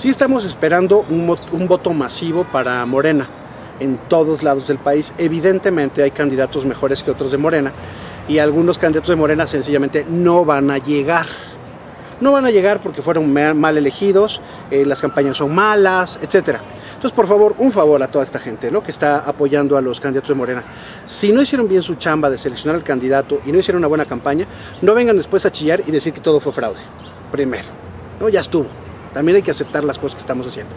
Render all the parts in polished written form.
Sí estamos esperando un voto masivo para Morena en todos lados del país. Evidentemente hay candidatos mejores que otros de Morena y algunos candidatos de Morena sencillamente no van a llegar. No van a llegar porque fueron mal elegidos, las campañas son malas, etc. Entonces, por favor, un favor a toda esta gente, ¿no?, que está apoyando a los candidatos de Morena. Si no hicieron bien su chamba de seleccionar al candidato y no hicieron una buena campaña, no vengan después a chillar y decir que todo fue fraude. Primero, ¿no?, ya estuvo. También hay que aceptar las cosas que estamos haciendo.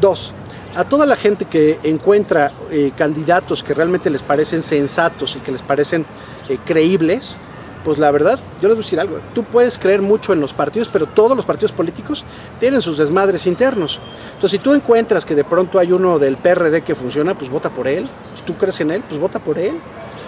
Dos, a toda la gente que encuentra candidatos que realmente les parecen sensatos y que les parecen creíbles, pues la verdad, yo les voy a decir algo, tú puedes creer mucho en los partidos, pero todos los partidos políticos tienen sus desmadres internos. Entonces, si tú encuentras que de pronto hay uno del PRD que funciona, pues vota por él. Si tú crees en él, pues vota por él.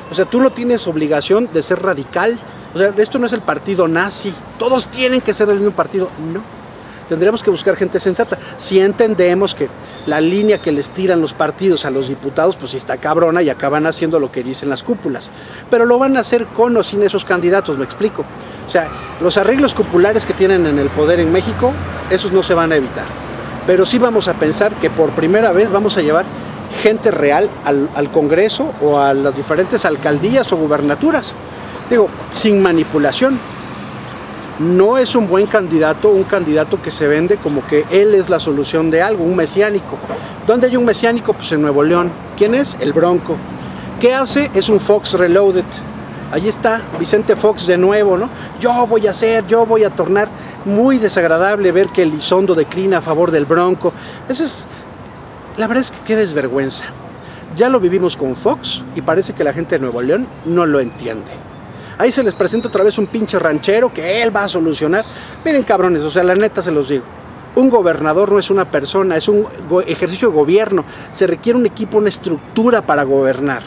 O sea, tú no tienes obligación de ser radical. O sea, esto no es el partido nazi. Todos tienen que ser del mismo partido. No. Tendríamos que buscar gente sensata. Si entendemos que la línea que les tiran los partidos a los diputados, pues está cabrona y acaban haciendo lo que dicen las cúpulas. Pero lo van a hacer con o sin esos candidatos, ¿me explico? O sea, los arreglos cupulares que tienen en el poder en México, esos no se van a evitar. Pero sí vamos a pensar que por primera vez vamos a llevar gente real al Congreso o a las diferentes alcaldías o gubernaturas. Digo, sin manipulación. No es un buen candidato, un candidato que se vende como que él es la solución de algo, un mesiánico. ¿Dónde hay un mesiánico? Pues en Nuevo León. ¿Quién es? El Bronco. ¿Qué hace? Es un Fox Reloaded. Allí está Vicente Fox de nuevo, ¿no? Yo voy a hacer, yo voy a tornar. Muy desagradable ver que Elizondo declina a favor del Bronco. Ese es... La verdad es que qué desvergüenza. Ya lo vivimos con Fox y parece que la gente de Nuevo León no lo entiende. Ahí se les presenta otra vez un pinche ranchero que él va a solucionar. Miren, cabrones, o sea, la neta se los digo. Un gobernador no es una persona, es un ejercicio de gobierno. Se requiere un equipo, una estructura para gobernar.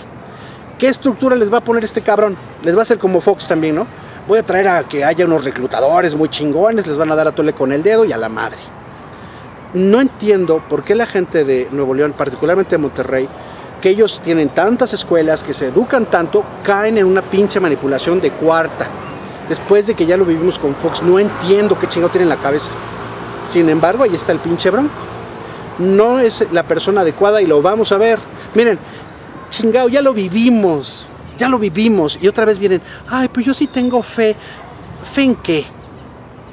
¿Qué estructura les va a poner este cabrón? Les va a hacer como Fox también, ¿no? Voy a traer a que haya unos reclutadores muy chingones, les van a dar a tole con el dedo y a la madre. No entiendo por qué la gente de Nuevo León, particularmente de Monterrey, que ellos tienen tantas escuelas, que se educan tanto, caen en una pinche manipulación de cuarta. Después de que ya lo vivimos con Fox, no entiendo qué chingado tiene en la cabeza. Sin embargo, ahí está el pinche Bronco. No es la persona adecuada y lo vamos a ver. Miren, chingado, ya lo vivimos. Ya lo vivimos. Y otra vez vienen, ay, pues yo sí tengo fe. ¿Fe en qué?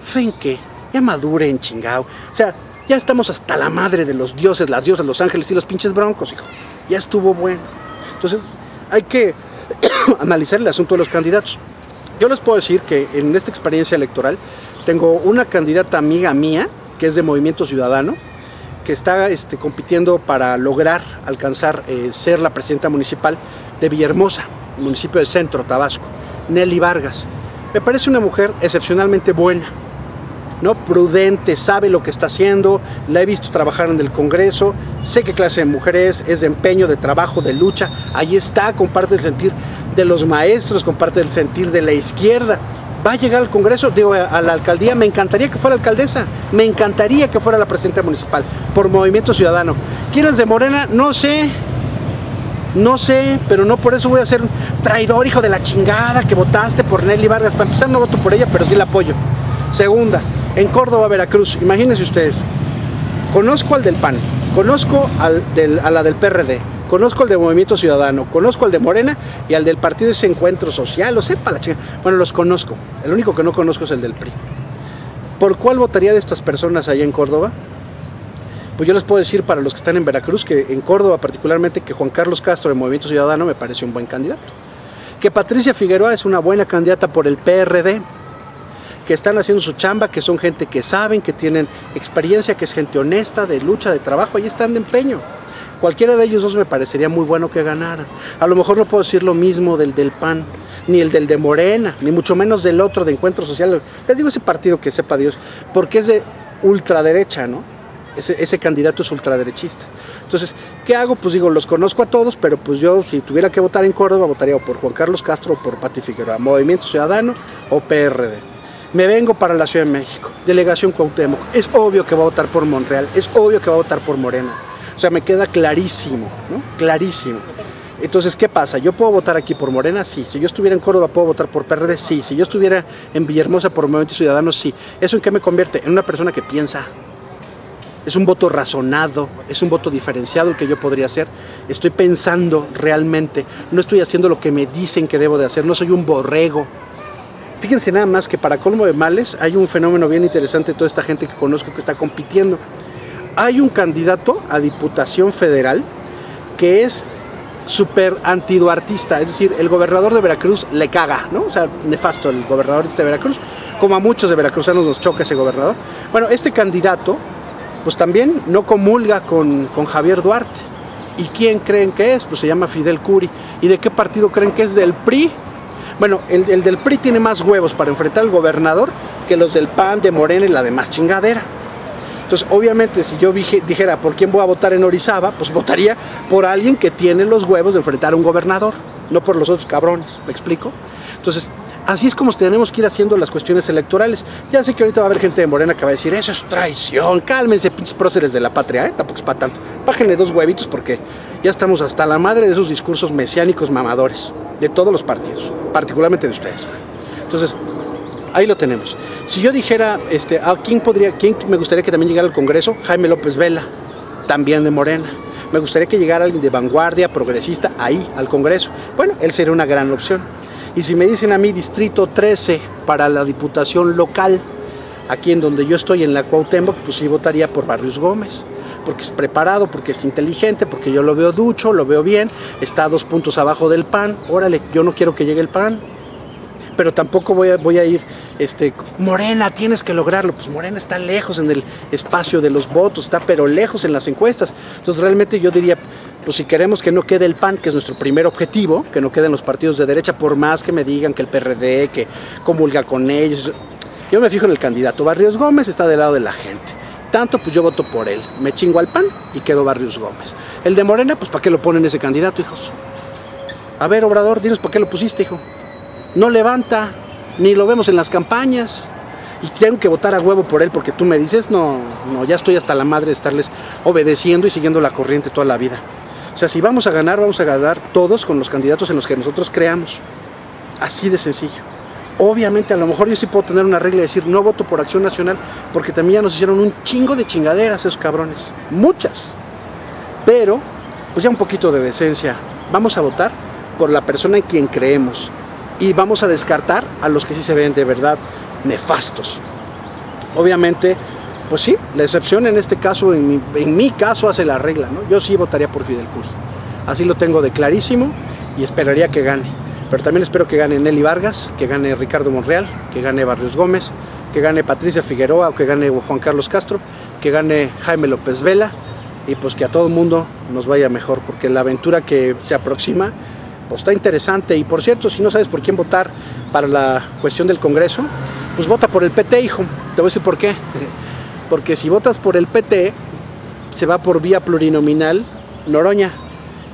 ¿Fe en qué? Ya maduren, chingado. O sea, ya estamos hasta la madre de los dioses, las diosas, los ángeles y los pinches broncos, hijo. Ya estuvo bueno. Entonces, hay que analizar el asunto de los candidatos. Yo les puedo decir que en esta experiencia electoral tengo una candidata amiga mía, que es de Movimiento Ciudadano, que está compitiendo para lograr alcanzar ser la presidenta municipal de Villahermosa, municipio de Centro, Tabasco, Nelly Vargas. Me parece una mujer excepcionalmente buena, ¿no? Prudente, sabe lo que está haciendo, la he visto trabajar en el Congreso, sé qué clase de mujer es de empeño, de trabajo, de lucha, ahí está, comparte el sentir de los maestros, comparte el sentir de la izquierda, va a llegar al Congreso, digo, a la alcaldía, me encantaría que fuera alcaldesa, me encantaría que fuera la presidenta municipal, por Movimiento Ciudadano. ¿Quién es de Morena? No sé. No sé, pero no por eso voy a ser un traidor, hijo de la chingada, que votaste por Nelly Vargas. Para empezar, no voto por ella, pero sí la apoyo. Segunda, en Córdoba, Veracruz, imagínense ustedes, conozco al del PAN, conozco a la del PRD, conozco al de Movimiento Ciudadano, conozco al de Morena y al del partido de ese encuentro social, lo sepa la chica, bueno, los conozco, el único que no conozco es el del PRI. ¿Por cuál votaría de estas personas allá en Córdoba? Pues yo les puedo decir para los que están en Veracruz, que en Córdoba particularmente, que Juan Carlos Castro de Movimiento Ciudadano me parece un buen candidato, que Patricia Figueroa es una buena candidata por el PRD, que están haciendo su chamba, que son gente que saben, que tienen experiencia, que es gente honesta, de lucha, de trabajo, ahí están de empeño. Cualquiera de ellos dos me parecería muy bueno que ganaran. A lo mejor no puedo decir lo mismo del PAN, ni el del de Morena, ni mucho menos del otro de Encuentro Social. Les digo ese partido que sepa Dios, porque es de ultraderecha, ¿no? Ese candidato es ultraderechista. Entonces, ¿qué hago? Pues digo, los conozco a todos, pero pues yo, si tuviera que votar en Córdoba, votaría o por Juan Carlos Castro o por Pati Figueroa, Movimiento Ciudadano o PRD. Me vengo para la Ciudad de México, delegación Cuauhtémoc, es obvio que va a votar por Monreal, es obvio que va a votar por Morena, o sea, me queda clarísimo, ¿no? Clarísimo. Entonces, ¿qué pasa? ¿Yo puedo votar aquí por Morena? Sí. Si yo estuviera en Córdoba, ¿puedo votar por PRD? Sí. Si yo estuviera en Villahermosa por Movimiento Ciudadano, sí. ¿Eso en qué me convierte? En una persona que piensa, Es un voto razonado, es un voto diferenciado el que yo podría hacer. Estoy pensando realmente, no estoy haciendo lo que me dicen que debo de hacer, no soy un borrego. Fíjense nada más que para colmo de males hay un fenómeno bien interesante de toda esta gente que conozco que está compitiendo. Hay un candidato a Diputación Federal que es súper antiduartista, es decir, el gobernador de Veracruz le caga, ¿no? O sea, nefasto el gobernador de Veracruz, como a muchos de veracruzanos nos choca ese gobernador. Bueno, este candidato pues también no comulga con Javier Duarte. ¿Y quién creen que es? Pues se llama Fidel Curi. ¿Y de qué partido creen que es? ¿Del PRI? Bueno, el del PRI tiene más huevos para enfrentar al gobernador que los del PAN, de Morena y la demás chingadera. Entonces, obviamente, si yo dijera por quién voy a votar en Orizaba, pues votaría por alguien que tiene los huevos de enfrentar a un gobernador, no por los otros cabrones, ¿me explico? Entonces, así es como tenemos que ir haciendo las cuestiones electorales. Ya sé que ahorita va a haber gente de Morena que va a decir, eso es traición, cálmense, pinches próceres de la patria, ¿eh? Tampoco es para tanto. Bájenle dos huevitos porque ya estamos hasta la madre de esos discursos mesiánicos mamadores, de todos los partidos, particularmente de ustedes. Entonces, ahí lo tenemos. Si yo dijera, ¿a quién me gustaría que también llegara al Congreso? Jaime López Vela, también de Morena. Me gustaría que llegara alguien de vanguardia, progresista, ahí, al Congreso. Bueno, él sería una gran opción. Y si me dicen a mí Distrito 13 para la Diputación Local, aquí en donde yo estoy, en la Cuauhtémoc, pues sí votaría por Barrios Gómez. Porque es preparado, porque es inteligente, porque yo lo veo ducho, lo veo bien, está a 2 puntos abajo del PAN. Órale, yo no quiero que llegue el PAN. Pero tampoco voy a ir, Morena, tienes que lograrlo. Pues Morena está lejos en el espacio de los votos, está pero lejos en las encuestas. Entonces realmente yo diría, pues si queremos que no quede el PAN, que es nuestro primer objetivo, que no queden los partidos de derecha, por más que me digan que el PRD, que comulga con ellos. Yo me fijo en el candidato. Barrios Gómez está del lado de la gente. Tanto, pues yo voto por él. Me chingo al PAN y quedo Barrios Gómez. El de Morena, pues ¿para qué lo ponen ese candidato, hijos? A ver, Obrador, dinos ¿para qué lo pusiste, hijo? No levanta, ni lo vemos en las campañas, y tengo que votar a huevo por él porque tú me dices, no, ya estoy hasta la madre de estarles obedeciendo y siguiendo la corriente toda la vida. O sea, si vamos a ganar todos con los candidatos en los que nosotros creamos, así de sencillo. Obviamente, a lo mejor yo sí puedo tener una regla y decir, no voto por Acción Nacional, porque también ya nos hicieron un chingo de chingaderas esos cabrones, muchas, pero pues ya un poquito de decencia, vamos a votar por la persona en quien creemos. Y vamos a descartar a los que sí se ven de verdad nefastos. Obviamente, pues sí, la excepción en este caso, en mi caso, hace la regla, ¿no? Yo sí votaría por Fidel Curi. Así lo tengo de clarísimo y esperaría que gane. Pero también espero que gane Nelly Vargas, que gane Ricardo Monreal, que gane Barrios Gómez, que gane Patricia Figueroa o que gane Juan Carlos Castro, que gane Jaime López Vela y pues que a todo el mundo nos vaya mejor, porque la aventura que se aproxima pues está interesante. Y por cierto, si no sabes por quién votar para la cuestión del Congreso, pues vota por el PT, hijo. Te voy a decir por qué. Porque si votas por el PT, se va por vía plurinominal Noroña.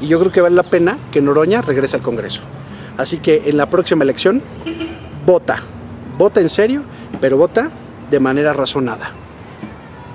Y yo creo que vale la pena que Noroña regrese al Congreso. Así que en la próxima elección, vota. Vota en serio, pero vota de manera razonada.